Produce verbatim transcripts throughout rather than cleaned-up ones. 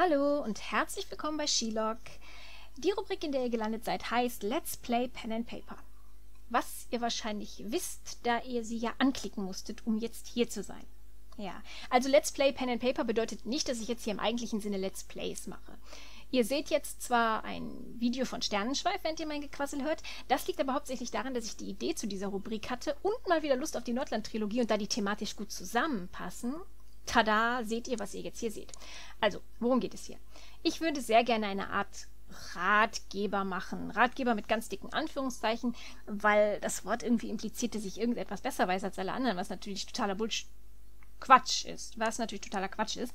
Hallo und herzlich willkommen bei She-lock. Die Rubrik, in der ihr gelandet seid, heißt Let's Play Pen and Paper. Was ihr wahrscheinlich wisst, da ihr sie ja anklicken musstet, um jetzt hier zu sein. Ja, also Let's Play Pen and Paper bedeutet nicht, dass ich jetzt hier im eigentlichen Sinne Let's Plays mache. Ihr seht jetzt zwar ein Video von Sternenschweif, während ihr mein Gequassel hört. Das liegt aber hauptsächlich daran, dass ich die Idee zu dieser Rubrik hatte und mal wieder Lust auf die Nordland-Trilogie und da die thematisch gut zusammenpassen. Tada, seht ihr, was ihr jetzt hier seht. Also, worum geht es hier? Ich würde sehr gerne eine Art Ratgeber machen. Ratgeber mit ganz dicken Anführungszeichen, weil das Wort irgendwie impliziert, dass ich irgendetwas besser weiß als alle anderen, was natürlich totaler Bullsch- Quatsch ist. Was natürlich totaler Quatsch ist.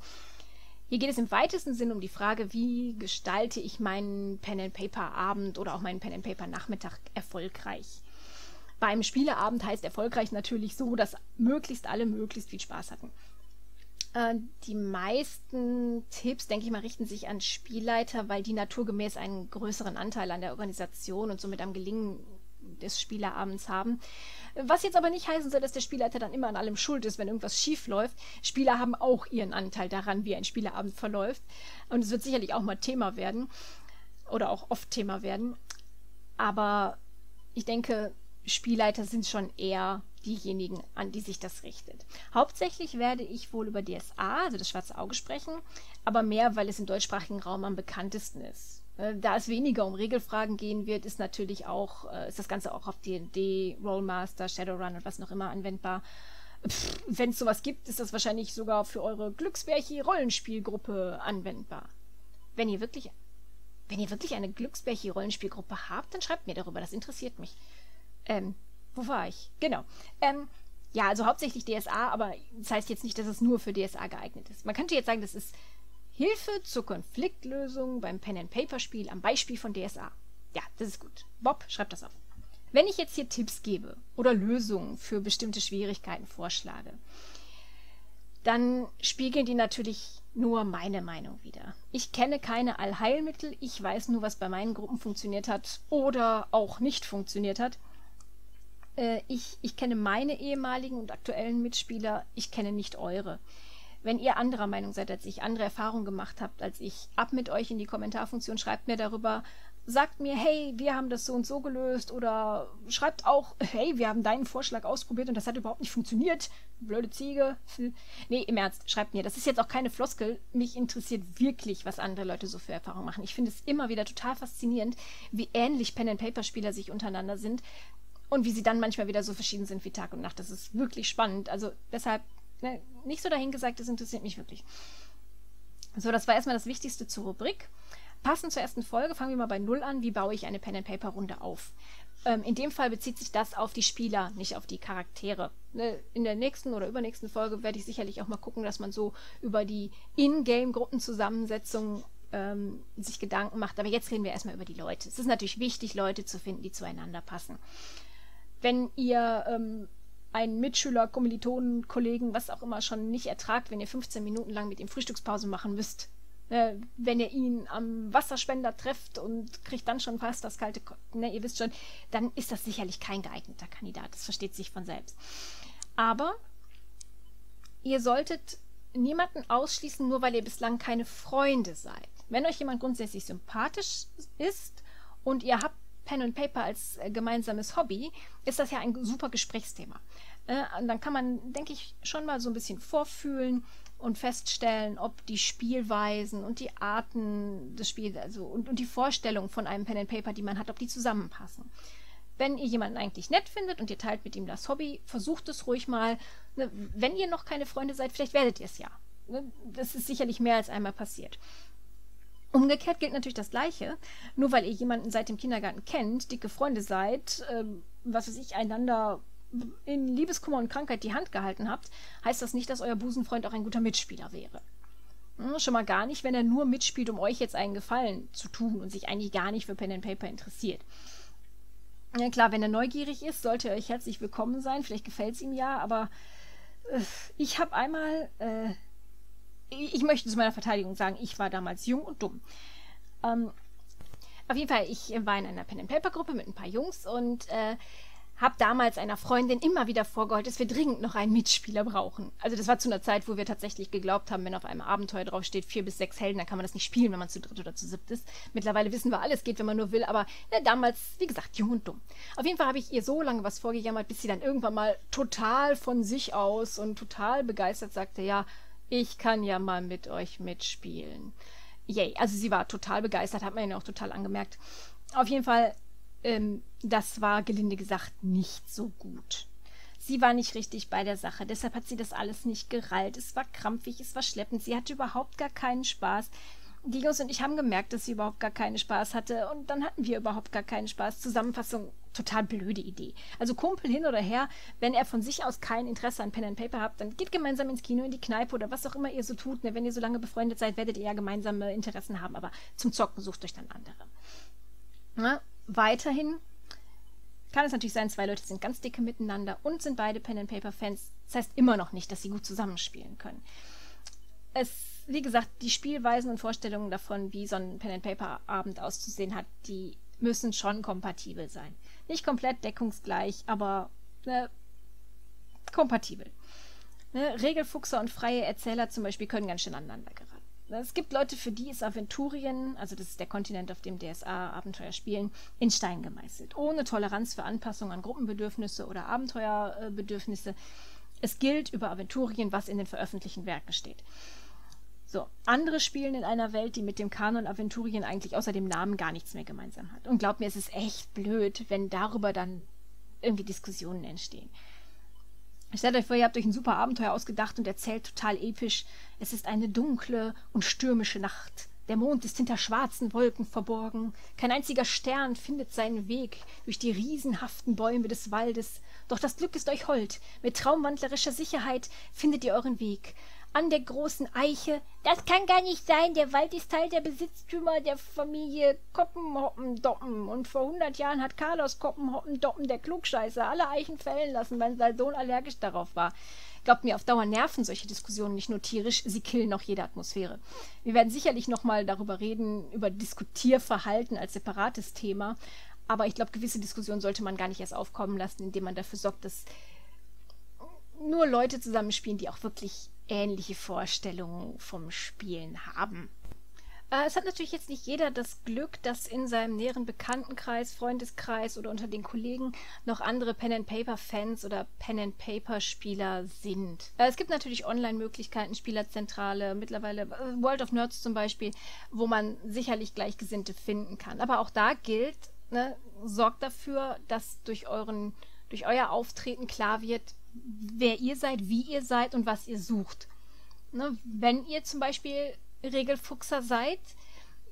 Hier geht es im weitesten Sinn um die Frage, wie gestalte ich meinen Pen-and-Paper-Abend oder auch meinen Pen-and-Paper-Nachmittag erfolgreich. Beim Spieleabend heißt erfolgreich natürlich so, dass möglichst alle möglichst viel Spaß hatten. Die meisten Tipps, denke ich mal, richten sich an Spielleiter, weil die naturgemäß einen größeren Anteil an der Organisation und somit am Gelingen des Spieleabends haben. Was jetzt aber nicht heißen soll, dass der Spielleiter dann immer an allem schuld ist, wenn irgendwas schief läuft. Spieler haben auch ihren Anteil daran, wie ein Spieleabend verläuft. Und es wird sicherlich auch mal Thema werden oder auch oft Thema werden. Aber ich denke, Spielleiter sind schon eher diejenigen, an die sich das richtet. Hauptsächlich werde ich wohl über D S A, also das schwarze Auge, sprechen, aber mehr, weil es im deutschsprachigen Raum am bekanntesten ist. Da es weniger um Regelfragen gehen wird, ist natürlich auch, ist das Ganze auch auf D und D, Rollmaster, Shadowrun und was noch immer anwendbar. Wenn es sowas gibt, ist das wahrscheinlich sogar für eure Glücksbärchi-Rollenspielgruppe anwendbar. Wenn ihr wirklich, wenn ihr wirklich eine Glücksbärchi-Rollenspielgruppe habt, dann schreibt mir darüber, das interessiert mich. Ähm, Wo war ich? Genau. Ähm, ja, also hauptsächlich D S A, aber das heißt jetzt nicht, dass es nur für D S A geeignet ist. Man könnte jetzt sagen, das ist Hilfe zur Konfliktlösung beim Pen-and-Paper-Spiel am Beispiel von D S A. Ja, das ist gut. Bob, schreib das auf. Wenn ich jetzt hier Tipps gebe oder Lösungen für bestimmte Schwierigkeiten vorschlage, dann spiegeln die natürlich nur meine Meinung wider. Ich kenne keine Allheilmittel, ich weiß nur, was bei meinen Gruppen funktioniert hat oder auch nicht funktioniert hat. Ich, ich kenne meine ehemaligen und aktuellen Mitspieler, ich kenne nicht eure. Wenn ihr anderer Meinung seid als ich, andere Erfahrungen gemacht habt als ich, ab mit euch in die Kommentarfunktion, schreibt mir darüber, sagt mir, hey, wir haben das so und so gelöst, oder schreibt auch, hey, wir haben deinen Vorschlag ausprobiert und das hat überhaupt nicht funktioniert, blöde Ziege. Nee, im Ernst, schreibt mir, das ist jetzt auch keine Floskel, mich interessiert wirklich, was andere Leute so für Erfahrungen machen. Ich finde es immer wieder total faszinierend, wie ähnlich Pen-and-Paper-Spieler sich untereinander sind, und wie sie dann manchmal wieder so verschieden sind wie Tag und Nacht. Das ist wirklich spannend. Also deshalb, ne, nicht so dahingesagt, das interessiert mich wirklich. So, das war erstmal das Wichtigste zur Rubrik. Passend zur ersten Folge fangen wir mal bei Null an. Wie baue ich eine Pen-and-Paper-Runde auf? Ähm, in dem Fall bezieht sich das auf die Spieler, nicht auf die Charaktere. Ne, in der nächsten oder übernächsten Folge werde ich sicherlich auch mal gucken, dass man so über die In-Game-Gruppenzusammensetzung ähm, sich Gedanken macht. Aber jetzt reden wir erstmal über die Leute. Es ist natürlich wichtig, Leute zu finden, die zueinander passen. Wenn ihr ähm, einen Mitschüler, Kommilitonen, Kollegen, was auch immer schon nicht ertragt, wenn ihr fünfzehn Minuten lang mit ihm Frühstückspause machen müsst, äh, wenn ihr ihn am Wasserspender trefft und kriegt dann schon fast das kalte, Ko ne, ihr wisst schon, dann ist das sicherlich kein geeigneter Kandidat. Das versteht sich von selbst. Aber ihr solltet niemanden ausschließen, nur weil ihr bislang keine Freunde seid. Wenn euch jemand grundsätzlich sympathisch ist und ihr habt Pen und Paper als äh, gemeinsames Hobby, ist das ja ein super Gesprächsthema. Äh, und dann kann man, denke ich, schon mal so ein bisschen vorfühlen und feststellen, ob die Spielweisen und die Arten des Spiels, also und, und die Vorstellung von einem Pen and Paper, die man hat, ob die zusammenpassen. Wenn ihr jemanden eigentlich nett findet und ihr teilt mit ihm das Hobby, versucht es ruhig mal. Ne, wenn ihr noch keine Freunde seid, vielleicht werdet ihr es ja. Ne, das ist sicherlich mehr als einmal passiert. Umgekehrt gilt natürlich das Gleiche. Nur weil ihr jemanden seit dem Kindergarten kennt, dicke Freunde seid, ähm, was weiß ich, einander in Liebeskummer und Krankheit die Hand gehalten habt, heißt das nicht, dass euer Busenfreund auch ein guter Mitspieler wäre. Hm, schon mal gar nicht, wenn er nur mitspielt, um euch jetzt einen Gefallen zu tun und sich eigentlich gar nicht für Pen and Paper interessiert. Ja, klar, wenn er neugierig ist, sollte er euch herzlich willkommen sein. Vielleicht gefällt es ihm ja, aber äh, ich habe einmal... Äh, Ich möchte zu meiner Verteidigung sagen, ich war damals jung und dumm. Ähm, auf jeden Fall, ich war in einer Pen-and-Paper-Gruppe mit ein paar Jungs und äh, habe damals einer Freundin immer wieder vorgeholt, dass wir dringend noch einen Mitspieler brauchen. Also das war zu einer Zeit, wo wir tatsächlich geglaubt haben, wenn auf einem Abenteuer draufsteht, vier bis sechs Helden, dann kann man das nicht spielen, wenn man zu dritt oder zu siebt ist. Mittlerweile wissen wir, alles geht, wenn man nur will, aber ne, damals, wie gesagt, jung und dumm. Auf jeden Fall habe ich ihr so lange was vorgejammert, bis sie dann irgendwann mal total von sich aus und total begeistert sagte, ja, ich kann ja mal mit euch mitspielen. Yay, also sie war total begeistert, hat man ja auch total angemerkt. Auf jeden Fall, ähm, das war gelinde gesagt nicht so gut. Sie war nicht richtig bei der Sache, deshalb hat sie das alles nicht gerallt. Es war krampfig, es war schleppend, sie hatte überhaupt gar keinen Spaß. Die Jungs und ich haben gemerkt, dass sie überhaupt gar keinen Spaß hatte und dann hatten wir überhaupt gar keinen Spaß. Zusammenfassung, total blöde Idee. Also Kumpel hin oder her, wenn er von sich aus kein Interesse an Pen and Paper habt, dann geht gemeinsam ins Kino, in die Kneipe oder was auch immer ihr so tut. Ne? Wenn ihr so lange befreundet seid, werdet ihr ja gemeinsame Interessen haben, aber zum Zocken sucht euch dann andere. Na, weiterhin kann es natürlich sein, zwei Leute sind ganz dicke miteinander und sind beide Pen and Paper Fans. Das heißt immer noch nicht, dass sie gut zusammenspielen können. Es, wie gesagt, die Spielweisen und Vorstellungen davon, wie so ein Pen-and-Paper-Abend auszusehen hat, die müssen schon kompatibel sein. Nicht komplett deckungsgleich, aber ne, kompatibel. Ne, Regelfuchser und freie Erzähler zum Beispiel können ganz schön aneinander geraten. Es gibt Leute, für die ist Aventurien, also das ist der Kontinent, auf dem D S A-Abenteuer spielen, in Stein gemeißelt. Ohne Toleranz für Anpassungen an Gruppenbedürfnisse oder Abenteuerbedürfnisse. Es gilt über Aventurien, was in den veröffentlichten Werken steht. So, andere spielen in einer Welt, die mit dem Kanon Aventurien eigentlich außer dem Namen gar nichts mehr gemeinsam hat. Und glaubt mir, es ist echt blöd, wenn darüber dann irgendwie Diskussionen entstehen. Stellt euch vor, ihr habt euch ein super Abenteuer ausgedacht und erzählt total episch, es ist eine dunkle und stürmische Nacht. Der Mond ist hinter schwarzen Wolken verborgen. Kein einziger Stern findet seinen Weg durch die riesenhaften Bäume des Waldes. Doch das Glück ist euch hold. Mit traumwandlerischer Sicherheit findet ihr euren Weg. An der großen Eiche. Das kann gar nicht sein, der Wald ist Teil der Besitztümer der Familie Koppenhoppen-Doppen. Und vor hundert Jahren hat Carlos Koppenhoppen-Doppen, der Klugscheißer, alle Eichen fällen lassen, weil sein Sohn allergisch darauf war. Glaubt mir, auf Dauer nerven solche Diskussionen nicht nur tierisch, sie killen auch jede Atmosphäre. Wir werden sicherlich nochmal darüber reden, über Diskutierverhalten als separates Thema, aber ich glaube, gewisse Diskussionen sollte man gar nicht erst aufkommen lassen, indem man dafür sorgt, dass nur Leute zusammenspielen, die auch wirklich ähnliche Vorstellungen vom Spielen haben. Äh, es hat natürlich jetzt nicht jeder das Glück, dass in seinem näheren Bekanntenkreis, Freundeskreis oder unter den Kollegen noch andere Pen-and-Paper-Fans oder Pen-and-Paper-Spieler sind. Äh, es gibt natürlich Online-Möglichkeiten, Spielerzentrale, mittlerweile äh, World of Nerds zum Beispiel, wo man sicherlich Gleichgesinnte finden kann. Aber auch da gilt, ne, sorgt dafür, dass durch, euren, durch euer Auftreten klar wird, wer ihr seid, wie ihr seid und was ihr sucht. Ne? Wenn ihr zum Beispiel Regelfuchser seid,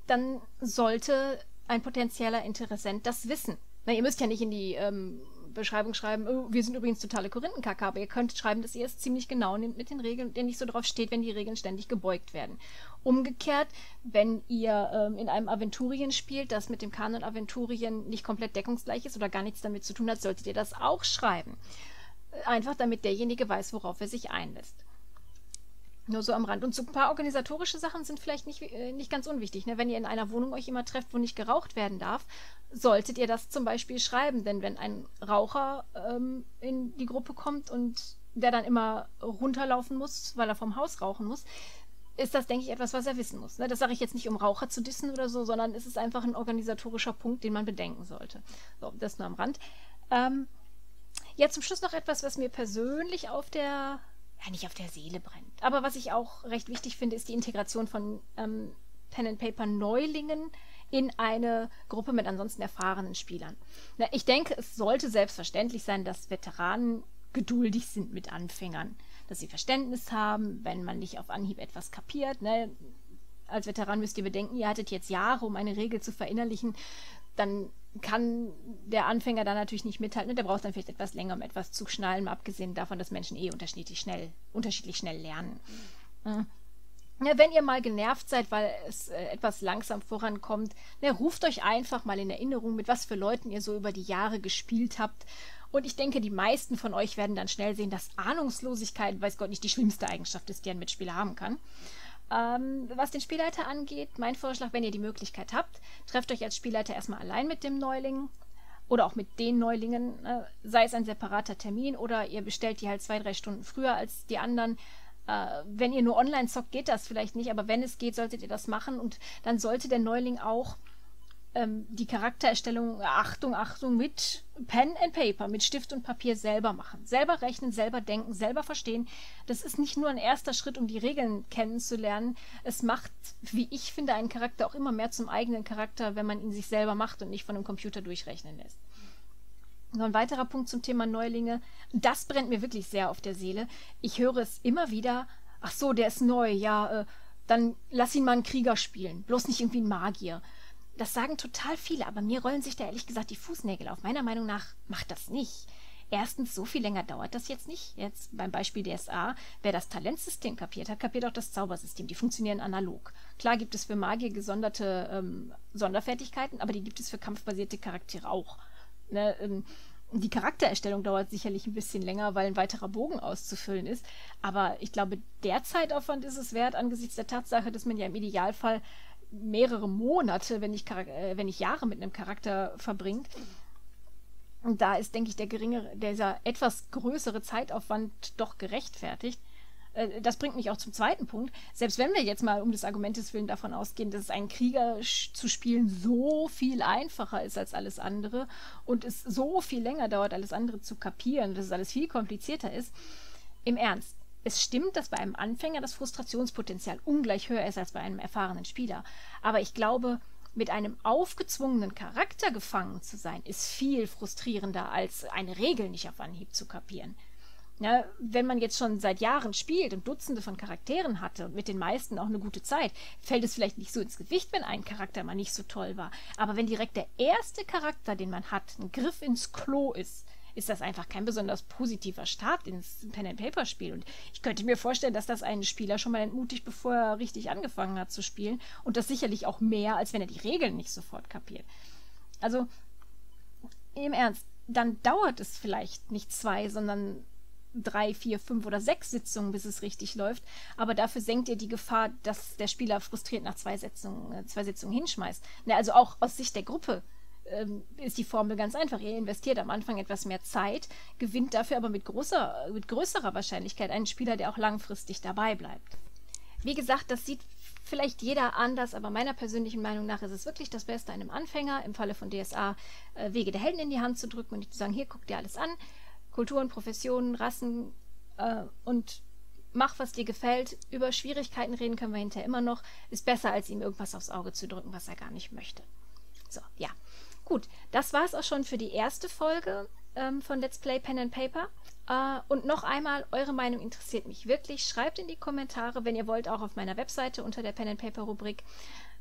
dann sollte ein potenzieller Interessent das wissen. Na, ihr müsst ja nicht in die ähm, Beschreibung schreiben, oh, wir sind übrigens totale Korinthenkacker, aber ihr könnt schreiben, dass ihr es ziemlich genau nehmt mit den Regeln und ihr nicht so drauf steht, wenn die Regeln ständig gebeugt werden. Umgekehrt, wenn ihr ähm, in einem Aventurien spielt, das mit dem Kanon Aventurien nicht komplett deckungsgleich ist oder gar nichts damit zu tun hat, solltet ihr das auch schreiben. Einfach damit derjenige weiß, worauf er sich einlässt. Nur so am Rand. Und so ein paar organisatorische Sachen sind vielleicht nicht, äh, nicht ganz unwichtig. Ne? Wenn ihr in einer Wohnung euch immer trefft, wo nicht geraucht werden darf, solltet ihr das zum Beispiel schreiben. Denn wenn ein Raucher ähm, in die Gruppe kommt und der dann immer runterlaufen muss, weil er vom Haus rauchen muss, ist das, denke ich, etwas, was er wissen muss. Ne? Das sage ich jetzt nicht, um Raucher zu dissen oder so, sondern es ist einfach ein organisatorischer Punkt, den man bedenken sollte. So, das nur am Rand. Ähm, Ja, zum Schluss noch etwas, was mir persönlich auf der, ja nicht auf der Seele brennt, aber was ich auch recht wichtig finde, ist die Integration von ähm, Pen-and-Paper-Neulingen in eine Gruppe mit ansonsten erfahrenen Spielern. Na, ich denke, es sollte selbstverständlich sein, dass Veteranen geduldig sind mit Anfängern, dass sie Verständnis haben, wenn man nicht auf Anhieb etwas kapiert. Ne? Als Veteran müsst ihr bedenken, ihr hattet jetzt Jahre, um eine Regel zu verinnerlichen, dann kann der Anfänger da natürlich nicht mithalten und der braucht dann vielleicht etwas länger, um etwas zu schnallen, mal abgesehen davon, dass Menschen eh unterschiedlich schnell, unterschiedlich schnell lernen. Mhm. Ja, wenn ihr mal genervt seid, weil es äh, etwas langsam vorankommt, ne, ruft euch einfach mal in Erinnerung, mit was für Leuten ihr so über die Jahre gespielt habt. Und ich denke, die meisten von euch werden dann schnell sehen, dass Ahnungslosigkeit, weiß Gott, nicht die schlimmste Eigenschaft ist, die ein Mitspieler haben kann. Ähm, was den Spielleiter angeht, mein Vorschlag, wenn ihr die Möglichkeit habt, trefft euch als Spielleiter erstmal allein mit dem Neuling oder auch mit den Neulingen, äh, sei es ein separater Termin oder ihr bestellt die halt zwei, drei Stunden früher als die anderen. Äh, wenn ihr nur online zockt, geht das vielleicht nicht, aber wenn es geht, solltet ihr das machen und dann sollte der Neuling auch ähm, die Charaktererstellung, Achtung, Achtung, mit Pen and Paper, mit Stift und Papier selber machen. Selber rechnen, selber denken, selber verstehen. Das ist nicht nur ein erster Schritt, um die Regeln kennenzulernen. Es macht, wie ich finde, einen Charakter auch immer mehr zum eigenen Charakter, wenn man ihn sich selber macht und nicht von einem Computer durchrechnen lässt. Noch ein weiterer Punkt zum Thema Neulinge. Das brennt mir wirklich sehr auf der Seele. Ich höre es immer wieder, ach so, der ist neu, ja, äh, dann lass ihn mal einen Krieger spielen, bloß nicht irgendwie einen Magier. Das sagen total viele, aber mir rollen sich da ehrlich gesagt die Fußnägel auf. Meiner Meinung nach macht das nicht. Erstens, so viel länger dauert das jetzt nicht. Jetzt beim Beispiel D S A, wer das Talentsystem kapiert hat, kapiert auch das Zaubersystem. Die funktionieren analog. Klar gibt es für Magier gesonderte ähm, Sonderfertigkeiten, aber die gibt es für kampfbasierte Charaktere auch. Ne, ähm, die Charaktererstellung dauert sicherlich ein bisschen länger, weil ein weiterer Bogen auszufüllen ist. Aber ich glaube, der Zeitaufwand ist es wert, angesichts der Tatsache, dass man ja im Idealfall mehrere Monate, wenn nicht, äh, wenn nicht Jahre mit einem Charakter verbringt. Und da ist, denke ich, der geringere, dieser etwas größere Zeitaufwand doch gerechtfertigt. Äh, das bringt mich auch zum zweiten Punkt. Selbst wenn wir jetzt mal um des Argumentes willen davon ausgehen, dass es einen Krieger zu spielen so viel einfacher ist als alles andere und es so viel länger dauert, alles andere zu kapieren, dass es alles viel komplizierter ist. Im Ernst. Es stimmt, dass bei einem Anfänger das Frustrationspotenzial ungleich höher ist als bei einem erfahrenen Spieler. Aber ich glaube, mit einem aufgezwungenen Charakter gefangen zu sein, ist viel frustrierender, als eine Regel nicht auf Anhieb zu kapieren. Ja, wenn man jetzt schon seit Jahren spielt und Dutzende von Charakteren hatte und mit den meisten auch eine gute Zeit, fällt es vielleicht nicht so ins Gewicht, wenn ein Charakter mal nicht so toll war. Aber wenn direkt der erste Charakter, den man hat, ein Griff ins Klo ist, ist das einfach kein besonders positiver Start ins Pen-and-Paper-Spiel. Und ich könnte mir vorstellen, dass das einen Spieler schon mal entmutigt, bevor er richtig angefangen hat zu spielen. Und das sicherlich auch mehr, als wenn er die Regeln nicht sofort kapiert. Also, im Ernst, dann dauert es vielleicht nicht zwei, sondern drei, vier, fünf oder sechs Sitzungen, bis es richtig läuft. Aber dafür senkt ihr die Gefahr, dass der Spieler frustriert nach zwei Sitzungen, zwei Sitzungen hinschmeißt. Na, also auch aus Sicht der Gruppe ist die Formel ganz einfach. Ihr investiert am Anfang etwas mehr Zeit, gewinnt dafür aber mit, großer, mit größerer Wahrscheinlichkeit einen Spieler, der auch langfristig dabei bleibt. Wie gesagt, das sieht vielleicht jeder anders, aber meiner persönlichen Meinung nach ist es wirklich das Beste, einem Anfänger, im Falle von D S A, äh, Wege der Helden in die Hand zu drücken und zu sagen, hier, guck dir alles an, Kulturen, Professionen, Rassen äh, und mach, was dir gefällt. Über Schwierigkeiten reden können wir hinterher immer noch. Ist besser, als ihm irgendwas aufs Auge zu drücken, was er gar nicht möchte. So, ja. Gut, das war es auch schon für die erste Folge ähm, von Let's Play Pen and Paper. Äh, und noch einmal, eure Meinung interessiert mich wirklich. Schreibt in die Kommentare, wenn ihr wollt, auch auf meiner Webseite unter der Pen and Paper Rubrik.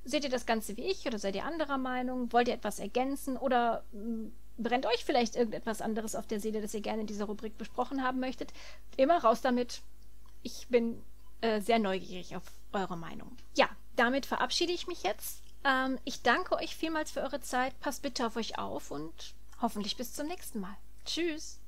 Seht ihr das Ganze wie ich oder seid ihr anderer Meinung? Wollt ihr etwas ergänzen oder mh, brennt euch vielleicht irgendetwas anderes auf der Seele, das ihr gerne in dieser Rubrik besprochen haben möchtet? Immer raus damit. Ich bin äh, sehr neugierig auf eure Meinung. Ja, damit verabschiede ich mich jetzt. Ich danke euch vielmals für eure Zeit. Passt bitte auf euch auf und hoffentlich bis zum nächsten Mal. Tschüss!